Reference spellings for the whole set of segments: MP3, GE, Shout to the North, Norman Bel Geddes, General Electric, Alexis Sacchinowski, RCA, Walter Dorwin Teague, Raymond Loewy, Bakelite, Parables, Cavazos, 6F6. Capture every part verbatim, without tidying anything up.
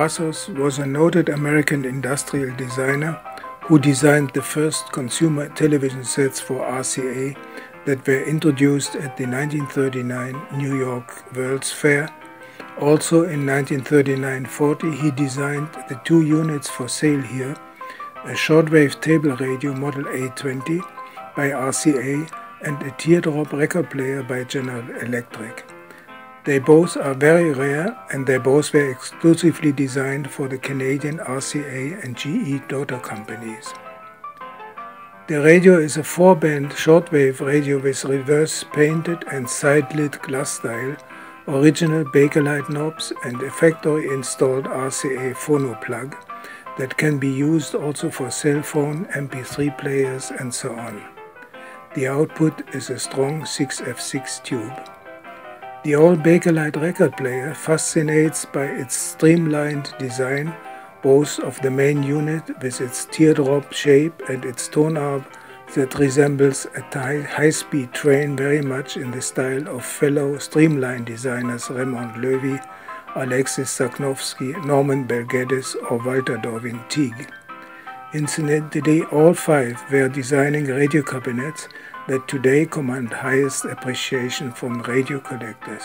Cavazos was a noted American industrial designer who designed the first consumer television sets for R C A that were introduced at the nineteen thirty-nine New York World's Fair. Also in nineteen thirty-nine forty he designed the two units for sale here, a shortwave table radio model A twenty by R C A and a teardrop record player by General Electric. They both are very rare and they both were exclusively designed for the Canadian R C A and G E daughter companies. The radio is a four-band shortwave radio with reverse painted and side-lit glass style, original Bakelite knobs and a factory-installed R C A phono plug that can be used also for cell phone, M P three players and so on. The output is a strong six F six tube. The old Bakelite record player fascinates by its streamlined design, both of the main unit with its teardrop shape and its tone arm that resembles a high-speed train very much in the style of fellow streamline designers Raymond Loewy, Alexis Sacchinowski, Norman Bel Geddes or Walter Dorwin Teague. Incidentally, all five were designing radio cabinets that today command highest appreciation from radio collectors.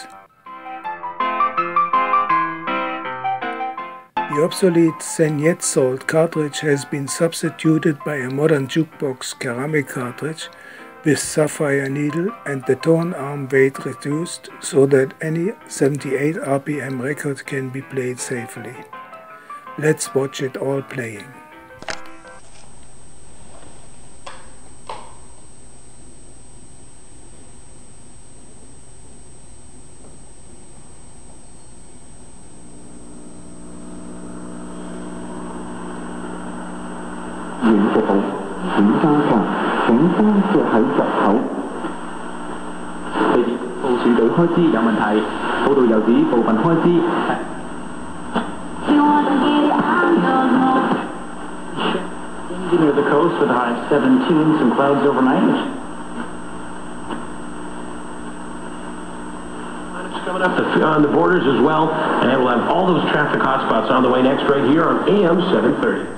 The obsolete then-yet-sold cartridge has been substituted by a modern jukebox ceramic cartridge with sapphire needle and the tone arm weight reduced so that any seventy-eight R P M record can be played safely. Let's watch it all playing. Near the coast with a high of seventeen, some clouds overnight. Coming up the, on the borders as well, and we'll have all those traffic hotspots on the way next right here on A M seven thirty.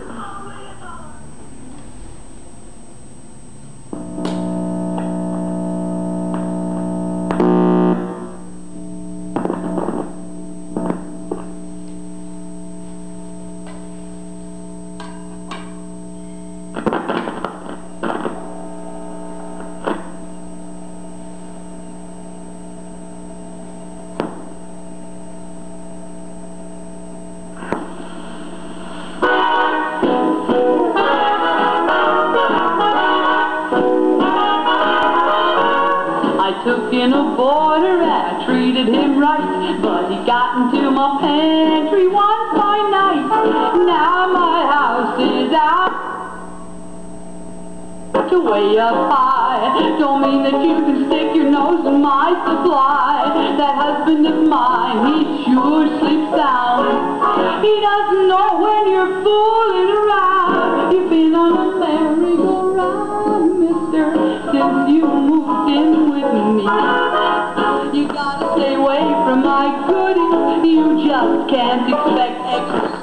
Can't expect extra